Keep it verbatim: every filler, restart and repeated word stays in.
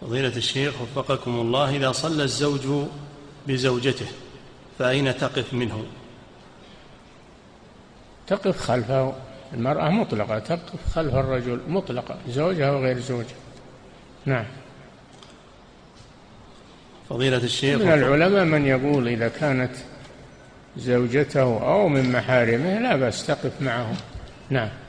فضيلة الشيخ وفقكم الله، إذا صلى الزوج بزوجته فأين تقف منه؟ تقف خلفه، المرأة مطلقة تقف خلف الرجل مطلقة، زوجها وغير زوجها. نعم. فضيلة الشيخ، من العلماء من يقول إذا كانت زوجته أو من محارمه لا بأس تقف معه. نعم.